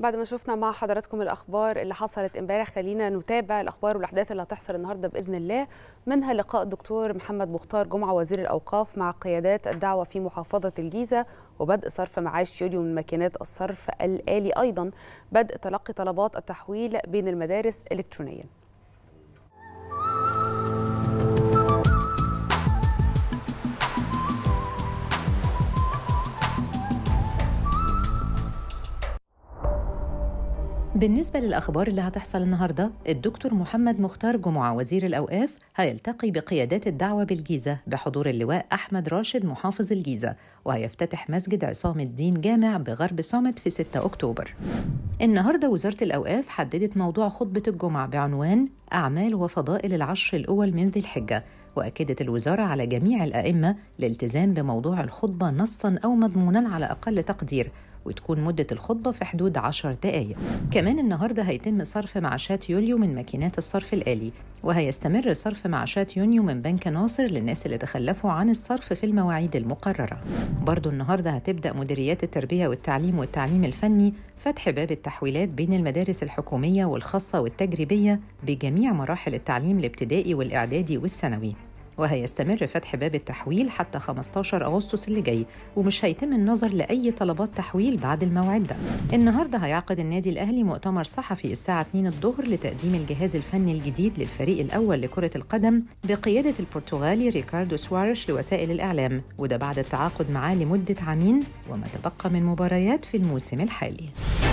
بعد ما شفنا مع حضراتكم الأخبار اللي حصلت امبارح، خلينا نتابع الأخبار والأحداث اللي هتحصل النهاردة بإذن الله، منها لقاء الدكتور محمد مختار جمعة وزير الأوقاف مع قيادات الدعوة في محافظة الجيزة وبدء صرف معاش يوليو من ماكينات الصرف الآلي، أيضا بدء تلقي طلبات التحويل بين المدارس إلكترونيا. بالنسبة للأخبار اللي هتحصل النهاردة، الدكتور محمد مختار جمعة وزير الأوقاف هيلتقي بقيادات الدعوة بالجيزة بحضور اللواء أحمد راشد محافظ الجيزة، وهيفتتح مسجد عصام الدين جامع بغرب صامت في 6 أكتوبر. النهاردة وزارة الأوقاف حددت موضوع خطبة الجمعة بعنوان أعمال وفضائل العشر الأول من ذي الحجة، وأكدت الوزارة على جميع الأئمة الالتزام بموضوع الخطبة نصاً أو مضموناً على أقل تقدير، وتكون مدة الخطبة في حدود 10 دقايق. كمان النهاردة هيتم صرف معاشات يوليو من ماكينات الصرف الآلي، وهيستمر صرف معاشات يونيو من بنك ناصر للناس اللي تخلفوا عن الصرف في المواعيد المقررة. برضو النهاردة هتبدأ مديريات التربية والتعليم والتعليم الفني فتح باب التحويلات بين المدارس الحكومية والخاصة والتجريبية بجميع مراحل التعليم الابتدائي والإعدادي والثانوي، وهيستمر فتح باب التحويل حتى 15 أغسطس اللي جاي، ومش هيتم النظر لأي طلبات تحويل بعد الموعد ده. النهارده هيعقد النادي الأهلي مؤتمر صحفي الساعة 2 الظهر لتقديم الجهاز الفني الجديد للفريق الأول لكرة القدم بقيادة البرتغالي ريكاردو سواريش لوسائل الإعلام، وده بعد التعاقد معاه لمدة عامين وما تبقى من مباريات في الموسم الحالي.